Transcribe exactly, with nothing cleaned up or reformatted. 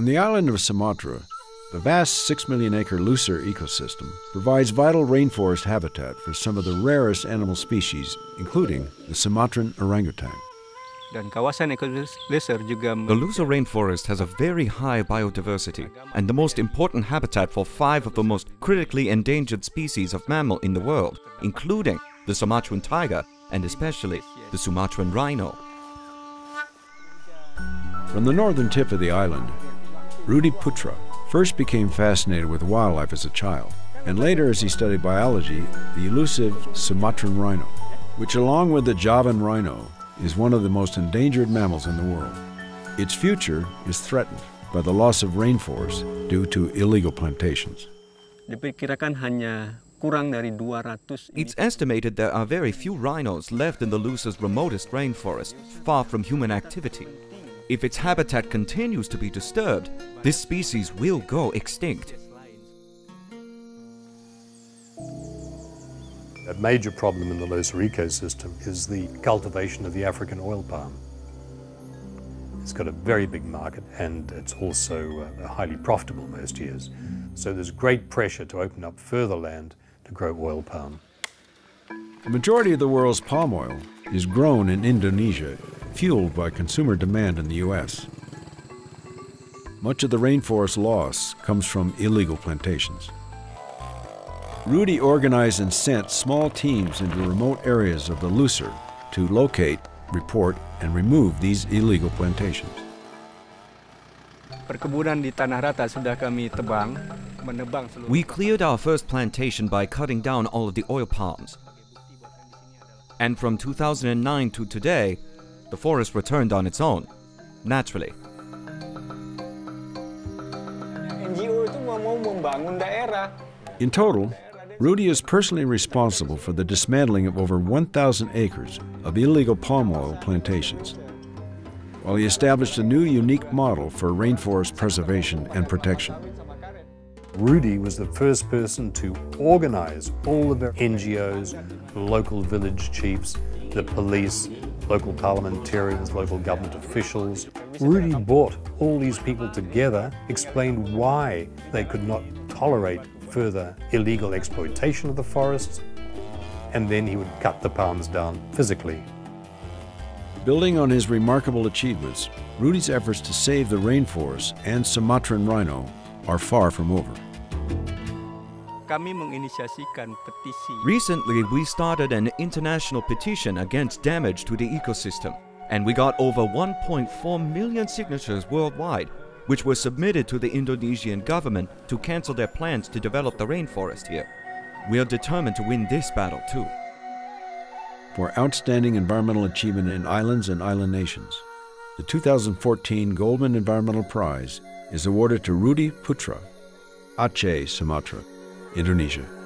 On the island of Sumatra, the vast six million acre Leuser ecosystem provides vital rainforest habitat for some of the rarest animal species, including the Sumatran orangutan. The Leuser rainforest has a very high biodiversity and the most important habitat for five of the most critically endangered species of mammal in the world, including the Sumatran tiger and especially the Sumatran rhino. From the northern tip of the island, Rudi Putra first became fascinated with wildlife as a child, and later as he studied biology, the elusive Sumatran rhino, which along with the Javan rhino is one of the most endangered mammals in the world. Its future is threatened by the loss of rainforest due to illegal plantations. It's estimated there are very few rhinos left in the Leuser's remotest rainforest, far from human activity. If its habitat continues to be disturbed, this species will go extinct. A major problem in the Leuser ecosystem is the cultivation of the African oil palm. It's got a very big market and it's also uh, highly profitable most years. So there's great pressure to open up further land to grow oil palm. The majority of the world's palm oil is grown in Indonesia, fueled by consumer demand in the U S. Much of the rainforest loss comes from illegal plantations. Rudi organized and sent small teams into remote areas of the Leuser to locate, report, and remove these illegal plantations. We cleared our first plantation by cutting down all of the oil palms. And from two thousand nine to today, the forest returned on its own, naturally. In total, Rudi is personally responsible for the dismantling of over one thousand acres of illegal palm oil plantations, while he established a new unique model for rainforest preservation and protection. Rudi was the first person to organize all of the N G Os, local village chiefs, the police, local parliamentarians, local government officials. Rudi brought all these people together, explained why they could not tolerate further illegal exploitation of the forests, and then he would cut the palms down physically. Building on his remarkable achievements, Rudi's efforts to save the rainforest and Sumatran rhino are far from over. Recently, we started an international petition against damage to the ecosystem, and we got over one point four million signatures worldwide, which were submitted to the Indonesian government to cancel their plans to develop the rainforest here. We are determined to win this battle too. For outstanding environmental achievement in islands and island nations, the two thousand fourteen Goldman Environmental Prize is awarded to Rudi Putra, Aceh, Sumatra, Indonesia.